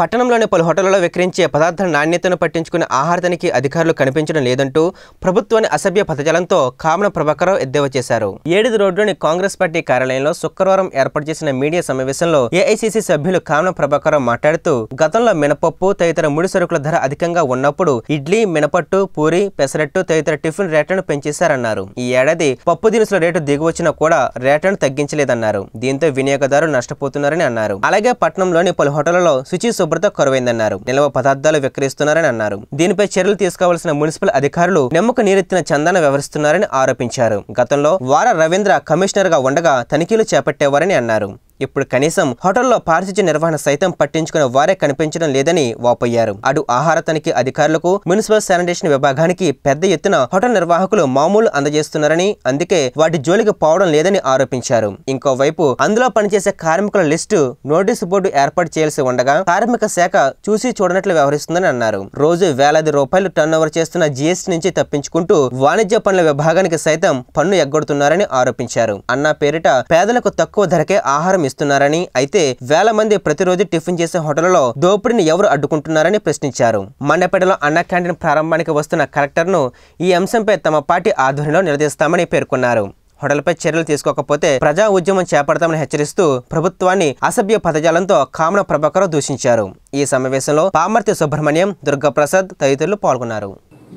పట్టణంలోని పలు హోటళ్లలో విక్రయించే పదార్థాల నాణ్యతను పట్టించుకునే ఆహార తనిఖీ అధికారులు కనిపించడం లేదంటూ ప్రభుత్వాన్ని అసభ్య పదజాలంతో కామన ప్రభాకరరావు ఎద్దేవా చేశారు. ఏడుది రోడ్లోని కాంగ్రెస్ పార్టీ కార్యాలయంలో శుక్రవారం ఏర్పాటు చేసిన మీడియా సమావేశంలో ఏఐసీసీ సభ్యులు కామన ప్రభాకరరావు మాట్లాడుతూ, గతంలో మినపప్పు తదితర ముడి సరుకుల ధర అధికంగా ఉన్నప్పుడు ఇడ్లీ, మినపట్టు, పూరి, పెసరట్టు తదితర టిఫిన్ రేట్లను పెంచేశారన్నారు. ఈ ఏడాది పప్పు దినుసుల రేటు దిగువచ్చినా కూడా రేట్లను తగ్గించలేదన్నారు. దీంతో వినియోగదారులు నష్టపోతున్నారని అన్నారు. అలాగే పట్టణంలోని పలు హోటళ్లలో శుచి శుభ్రత కొరవైందన్నారు. నిల్వ పదార్థాలు విక్రయిస్తున్నారని అన్నారు. దీనిపై చర్యలు తీసుకోవాల్సిన మున్సిపల్ అధికారులు నిమ్మకు నీరెత్తిన చందాన వ్యవహరిస్తున్నారని ఆరోపించారు. గతంలో వార రవీంద్ర కమిషనర్ గా ఉండగా తనిఖీలు చేపట్టేవారని అన్నారు. ఇప్పుడు కనీసం హోటల్లో పారిశుధ్య నిర్వహణ సైతం పట్టించుకునే వారే కనిపించడం లేదని వాపోయారు. అటు ఆహార తనిఖీ అధికారులకు, మున్సిపల్ శానిటేషన్ విభాగానికి పెద్ద ఎత్తున హోటల్ నిర్వాహకులు మామూలు అందజేస్తున్నారని, అందుకే వాటి జోలికి పోవడం లేదని ఆరోపించారు. ఇంకోవైపు అందులో పనిచేసే కార్మికుల లిస్టు నోటీసు బోర్డు ఏర్పాటు చేయాల్సి ఉండగా కార్మిక శాఖ చూసి చూడనట్లు వ్యవహరిస్తుందని అన్నారు. రోజు వేలాది రూపాయలు టర్నోవర్ చేస్తున్న జీఎస్టీ నుంచి తప్పించుకుంటూ వాణిజ్య పనుల విభాగానికి సైతం పన్ను ఎగ్గొడుతున్నారని ఆరోపించారు. అన్న పేరిట పేదలకు తక్కువ ధరకే ఆహారం ఇస్తున్నారని, అయితే వేల మంది ప్రతిరోజు టిఫిన్ చేసే హోటళ్లలో దోపిడీని ఎవరు అడ్డుకుంటున్నారని ప్రశ్నించారు. మండపేటలో అన్న క్యాంటీన్ ప్రారంభానికి వస్తున్న కలెక్టర్ను ఈ అంశంపై తమ పార్టీ ఆధ్వర్యంలో నిలదీస్తామని పేర్కొన్నారు. హోటల్పై చర్యలు తీసుకోకపోతే ప్రజా ఉద్యమం చేపడతామని హెచ్చరిస్తూ ప్రభుత్వాన్ని అసభ్య పదజాలంతో కామన ప్రభాకరరావు దూషించారు. ఈ సమావేశంలో పామర్తి సుబ్రహ్మణ్యం, దుర్గాప్రసాద్ తదితరులు పాల్గొన్నారు.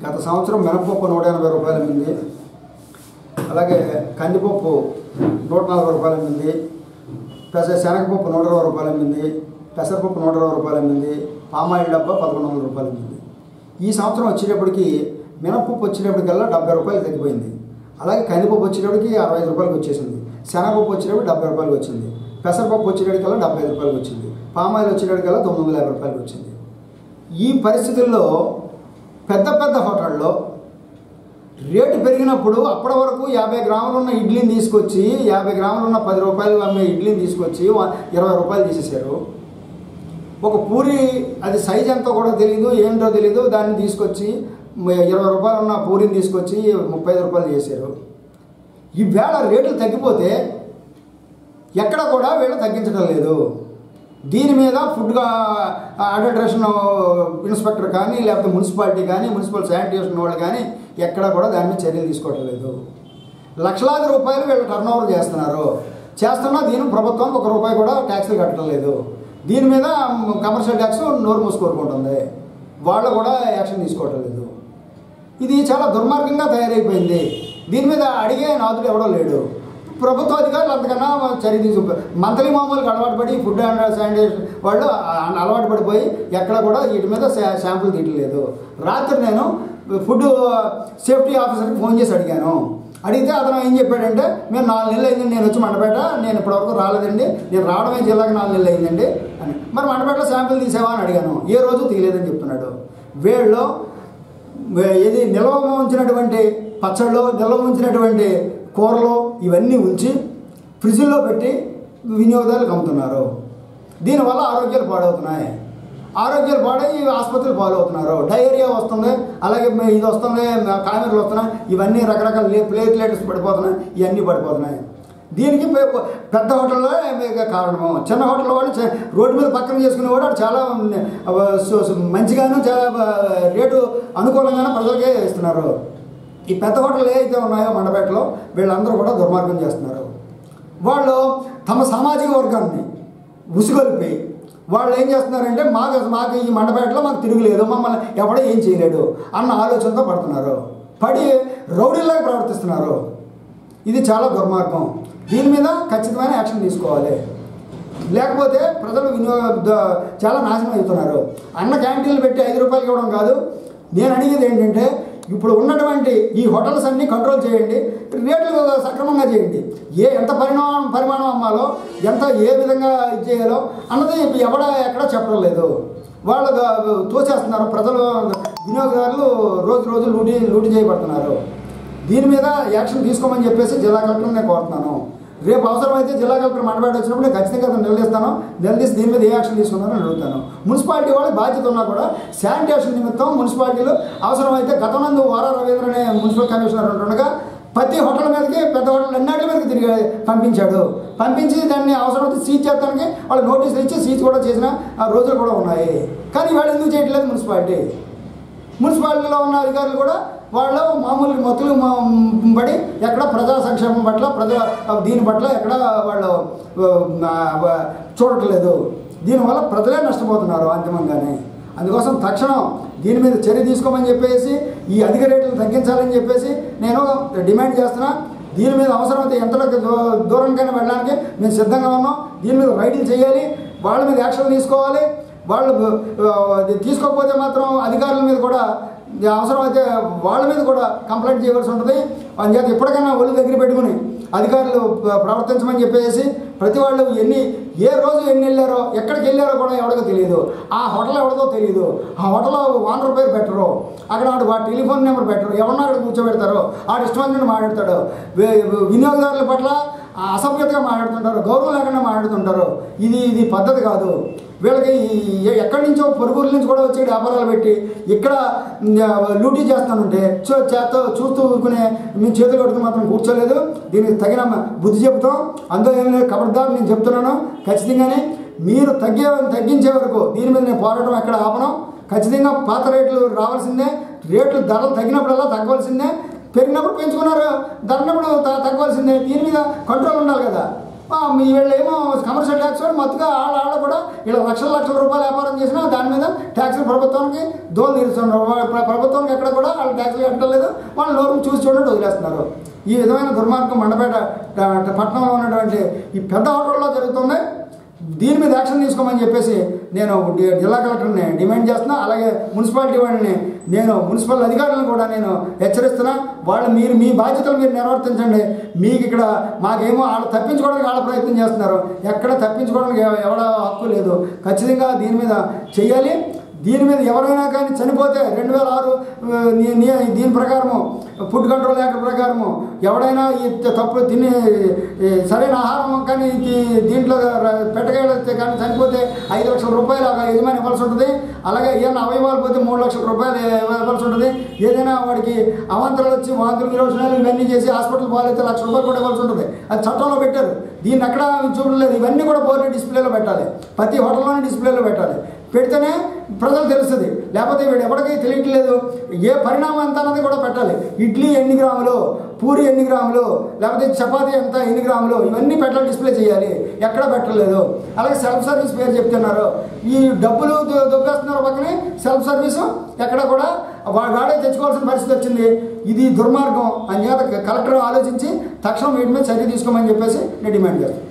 గత సంవత్సరం మినపప్పు 180 రూపాయల ఉంది, అలాగే కందిపప్పు 140 రూపాయల ఉంది, శనగపప్పు 120 రూపాయలు అమ్మింది, పెసరపప్పు 120 రూపాయలు అమ్మింది, పామాయిల్ డబ్బా 1100 రూపాయలు అమ్మింది. ఈ సంవత్సరం వచ్చేటప్పటికి మినపప్పు వచ్చేటప్పటికల్లా 70 రూపాయలు తగ్గిపోయింది. అలాగే కందిపప్పు వచ్చేటప్పటికి 65 రూపాయలకు వచ్చేసింది, శనగపప్పు వచ్చేటప్పుడు 70 రూపాయలకు వచ్చింది, పెసరపప్పు వచ్చేటప్పటికల్లా 75 రూపాయలకు వచ్చింది, పామాయిల్ వచ్చేటప్పటికల్లా 950 రూపాయలకు వచ్చింది. ఈ పరిస్థితుల్లో పెద్ద పెద్ద హోటల్లో రేటు పెరిగినప్పుడు అప్పటి వరకు 50 గ్రాములు ఉన్న ఇడ్లీని తీసుకొచ్చి 50 గ్రాములు ఉన్న 10 రూపాయలు అమ్మే ఇడ్లీని తీసుకొచ్చి 20 రూపాయలు తీసేశారు. ఒక పూరి అది సైజ్ ఎంతో కూడా తెలీదు, ఏంటో తెలీదు, దాన్ని తీసుకొచ్చి 20 రూపాయలు ఉన్న పూరిని తీసుకొచ్చి 35 రూపాయలు చేశారు. ఈ వేళ రేట్లు తగ్గిపోతే ఎక్కడ కూడా వీళ్ళు తగ్గించడం లేదు. దీని మీద ఫుడ్ అడల్టరేషన్ ఇన్స్పెక్టర్ కానీ, లేకపోతే మున్సిపాలిటీ కానీ, మున్సిపల్ శానిటేషన్ వాళ్ళు కానీ ఎక్కడా కూడా దాని మీద చర్యలు తీసుకోవట్లేదు. లక్షలాది రూపాయలు వీళ్ళు టర్న్ ఓవర్ చేస్తున్నా దీని ప్రభుత్వానికి 1 రూపాయి కూడా ట్యాక్సులు కట్టడం లేదు. దీని మీద కమర్షియల్ ట్యాక్స్ నోరు మూసుకోరుకుంటుంది, వాళ్ళు కూడా యాక్షన్ తీసుకోవటం లేదు. ఇది చాలా దుర్మార్గంగా తయారైపోయింది. దీని మీద అడిగే నాదుడు ఎవడో లేడు. ప్రభుత్వ అధికారులు అంతకన్నా చర్య తీసుకు మంత్లీ మామూలుగా అలవాటు పడి ఫుడ్ అండ్ శానిటేషన్ వాళ్ళు అలవాటు పడిపోయి ఎక్కడ కూడా వీటి మీద శాంపుల్ తీయట్లేదు. రాత్రి నేను ఫుడ్ సేఫ్టీ ఆఫీసర్కి ఫోన్ చేసి అడిగాను. అడిగితే అతను ఏం చెప్పాడంటే, మేము 4 నెలలు అయిందండి నేను వచ్చి మండపేట, నేను ఇప్పటివరకు రాలేదండి, నేను రావడమే జిల్లాకి 4 నెలలు అయిందండి అని. మరి మండపేటలో శాంపుల్ తీసేవా అని అడిగాను. ఏ రోజు తీయలేదని చెప్తున్నాడు. వీళ్ళు ఏది నిల్వ ఉంచినటువంటి పచ్చళ్ళు, నిల్వ ఉంచినటువంటి కూరలు ఇవన్నీ ఉంచి ఫ్రిడ్జ్లో పెట్టి వినియోగదారులకు అమ్ముతున్నారు. దీనివల్ల ఆరోగ్యాలు పాడవుతున్నాయి, ఆరోగ్యాలు పాడై ఆసుపత్రులు పాలవుతున్నారు. డయేరియా వస్తుంది, అలాగే ఇది వస్తుంది, కామెర్లు వస్తున్నాయి, ఇవన్నీ రకరకాల ప్లేట్లెట్స్ పడిపోతున్నాయి, ఇవన్నీ పడిపోతున్నాయి. దీనికి పెద్ద హోటల్లో కారణము. చిన్న హోటల్లో కూడా రోడ్డు మీద పక్కన చేసుకునే కూడా చాలా మంచిగాను, చాలా రేటు అనుకూలంగానే ప్రజలకే ఇస్తున్నారు. ఈ పెద్ద హోటళ్ళు ఏవైతే ఉన్నాయో మండపేటలో వీళ్ళందరూ కూడా దుర్మార్గం చేస్తున్నారు. వాళ్ళు తమ సామాజిక వర్గాన్ని ఉసుగొలిపి వాళ్ళు ఏం చేస్తున్నారంటే, మాకు ఈ మండపేటలో మాకు తిరుగులేదు, మమ్మల్ని ఎవడో ఏం చేయలేడు అన్న ఆలోచనతో పడుతున్నారు, పడి రౌడీలాగా ప్రవర్తిస్తున్నారు. ఇది చాలా దుర్మార్గం. దీని మీద ఖచ్చితమైన యాక్షన్ తీసుకోవాలి, లేకపోతే ప్రజలు చాలా నాశనం అవుతున్నారు. అన్న క్యాంటీన్లు పెట్టి 5 రూపాయలకి ఇవ్వడం కాదు, నేను అడిగేది ఏంటంటే, ఇప్పుడు ఉన్నటువంటి ఈ హోటల్స్ అన్నీ కంట్రోల్ చేయండి, రేట్లు సక్రమంగా చేయండి. ఎంత పరిమాణం అమ్మాలో, ఎంత ఏ విధంగా ఇది చేయాలో అన్నది ఎక్కడా చెప్పడం లేదు. వాళ్ళు తోచేస్తున్నారు, ప్రజలు వినియోగదారులు రోజు లూటీ చేయబడుతున్నారు. దీని మీద యాక్షన్ తీసుకోమని చెప్పేసి జిల్లా కలెక్టర్ నేను కోరుతున్నాను. రేపు అవసరమైతే జిల్లా కలెక్టర్ మండపేట వచ్చినప్పుడు నేను ఖచ్చితంగా నిలదీస్తాను. నిలదీసి దీని మీద ఏ యాక్షన్ తీసుకున్నారో అడుగుతాను. మున్సిపాలిటీ వాళ్ళ బాధ్యత ఉన్నా కూడా శానిటేషన్ నిమిత్తం మున్సిపాలిటీలు అవసరమైతే గతమందు వారా రవీంద్ర అనే మున్సిపల్ కమిషనర్ ఉంటుండగా ప్రతి హోటల్ మీదకి పెద్ద హోటల్ అన్నిటి మీదకి తిరిగి పంపించాడు. పంపించి దాన్ని అవసరమైతే సీజ్ చేస్తానికి వాళ్ళు నోటీసులు ఇచ్చి సీజ్ కూడా చేసిన ఆ రోజులు కూడా ఉన్నాయి. కానీ వాళ్ళు ఎందుకు చేయట్లేదు? మున్సిపాలిటీలో ఉన్న అధికారులు కూడా వాళ్ళు మామూలు మతులు పడి ఎక్కడ ప్రజా సంక్షేమం పట్ల ప్రజా దీని పట్ల ఎక్కడ వాళ్ళు చూడట్లేదు. దీనివల్ల ప్రజలే నష్టపోతున్నారు అంతిమంగానే. అందుకోసం తక్షణం దీని మీద చర్య తీసుకోమని చెప్పేసి, ఈ అధిక రేట్లు తగ్గించాలని చెప్పేసి నేను డిమాండ్ చేస్తున్నా. దీని మీద అవసరమైతే ఎంతలోకి దూరంకైనా వెళ్ళడానికి మేము సిద్ధంగా ఉన్నాం. దీని మీద రైడ్లు చేయాలి, వాళ్ళ మీద యాక్షన్ తీసుకోవాలి. వాళ్ళు తీసుకోకపోతే మాత్రం అధికారుల మీద కూడా అవసరమైతే వాళ్ళ మీద కూడా కంప్లైంట్ చేయవలసి ఉంటుంది. అందుచేత ఎప్పటికైనా ఒళ్ళు దగ్గర పెట్టుకుని అధికారులు ప్రవర్తించమని చెప్పేసి, ప్రతి వాళ్ళు ఎన్ని ఏ రోజు ఎన్ని వెళ్ళారో ఎక్కడికి వెళ్ళారో కూడా ఎవరికో తెలియదు, ఆ హోటల్ ఎవరిదో తెలియదు, ఆ హోటల్లో ఓనర్ పేరు పెట్టరు, అక్కడ వాడు టెలిఫోన్ నెంబర్ పెట్టరు, ఎవరన్నా అక్కడ కూర్చోబెడతారు, ఆ రెస్టారెంట్ మాట్లాడతాడు, వినియోగదారుల పట్ల అసభ్యతగా మాట్లాడుతుంటారు, గౌరవం లేకుండా మాట్లాడుతుంటారు. ఇది పద్ధతి కాదు. వీళ్ళకి ఎక్కడి నుంచో పొరుగురు నుంచి కూడా వచ్చి వ్యాపారాలు పెట్టి ఇక్కడ లూటీ చేస్తానుంటే చూస్తూ ఊరుకునే మీ చేతులు కడుతూ మాత్రం కూర్చోలేదు. దీనికి తగిన బుద్ధి చెప్తాం. అందులో ఏం లేదు, కబడ్దారు నేను చెప్తున్నాను. ఖచ్చితంగానే మీరు తగ్గించే వరకు దీని మీద నేను పోరాటం ఎక్కడ ఆపను. ఖచ్చితంగా పాత రేట్లు రావాల్సిందే. రేట్లు ధరలు తగ్గినప్పుడల్లా తగ్గవలసిందే, పెరిగినప్పుడు పెంచుకున్నారు ధరనప్పుడు తగ్గవలసిందే. దీని మీద కంట్రోల్ ఉండాలి కదా. మీ వీళ్ళేమో కమర్షియల్ ట్యాక్స్ వాడు మత్తుగా ఆడ కూడా ఇలా లక్షల లక్షల రూపాయలు వ్యాపారం చేసినా దాని మీద ట్యాక్సులు ప్రభుత్వానికి దోలు తీరుస్తున్నారు. ప్రభుత్వానికి ఎక్కడ కూడా వాళ్ళు ట్యాక్సులు కట్టలేదు, వాళ్ళు నోరు చూసి చూడండి వదిలేస్తున్నారు. ఈ విధమైన దుర్మార్గం మండపేట పట్టణంలో ఉన్నటువంటి ఈ పెద్ద హోటల్లో జరుగుతుంది. దీని మీద యాక్షన్ తీసుకోమని చెప్పేసి నేను జిల్లా కలెక్టర్ని డిమాండ్ చేస్తున్నా. అలాగే మున్సిపాలిటీ వాళ్ళని నేను మున్సిపల్ అధికారులను కూడా నేను హెచ్చరిస్తున్నా. వాళ్ళు మీరు మీ బాధ్యతలు మీరు నిర్వర్తించండి. మీకు ఇక్కడ మాకేమో వాళ్ళు తప్పించుకోవడానికి వాళ్ళ ప్రయత్నం చేస్తున్నారు. ఎక్కడ తప్పించుకోవడానికి ఎవడ హక్కు లేదు. ఖచ్చితంగా దీని మీద చేయాలి. దీని మీద ఎవరైనా కానీ చనిపోతే 2006 దీని ప్రకారము ఫుడ్ కంట్రోల్ యాక్ట్ ప్రకారము ఎవడైనా ఈ తప్పులు తిని సరైన ఆహారం కానీ దీంట్లో పెట్టగలిగితే కానీ చనిపోతే 5 లక్షల రూపాయలు యజమాని ఇవ్వాల్సి ఉంటుంది. అలాగే ఏదైనా అవయవాలు పోతే 3 లక్షల రూపాయలు ఇవ్వాల్సి ఉంటుంది. ఏదైనా వాడికి అవాంతరాలు వచ్చి వాంతులు విరోచనాలు ఇవన్నీ చేసి హాస్పిటల్ పోవాలైతే 1 లక్ష రూపాయలు కూడా ఇవ్వాల్సి ఉంటుంది. అది చట్టంలో పెట్టారు. దీన్ని ఎక్కడా చూడలేదు. ఇవన్నీ కూడా బోర్డు డిస్ప్లేలో పెట్టాలి, ప్రతి హోటల్లోనే డిస్ప్లేలో పెట్టాలి. పెడితేనే ప్రజలు తెలుస్తుంది. లేకపోతే వీడు ఎవరికీ తెలియట్లేదు. ఏ పరిణామం ఎంత అన్నది కూడా పెట్టాలి. ఇడ్లీ ఎన్ని గ్రాములు, పూరి ఎన్ని గ్రాములు, లేకపోతే చపాతీ ఎంత ఎన్ని గ్రాములు, ఇవన్నీ పెట్టాలి, డిస్ప్లే చేయాలి. ఎక్కడ పెట్టలేదు. అలాగే సెల్ఫ్ సర్వీస్ పేరు చెప్తున్నారు. ఈ డబ్బులు దొబ్బేస్తున్నారు పక్కనే సెల్ఫ్ సర్వీసు ఎక్కడ కూడా వాడే తెచ్చుకోవాల్సిన పరిస్థితి వచ్చింది. ఇది దుర్మార్గం. అందుచేత కలెక్టర్ ఆలోచించి తక్షణం వీటి మీద చర్య తీసుకోమని చెప్పేసి నేను డిమాండ్ చేస్తాను.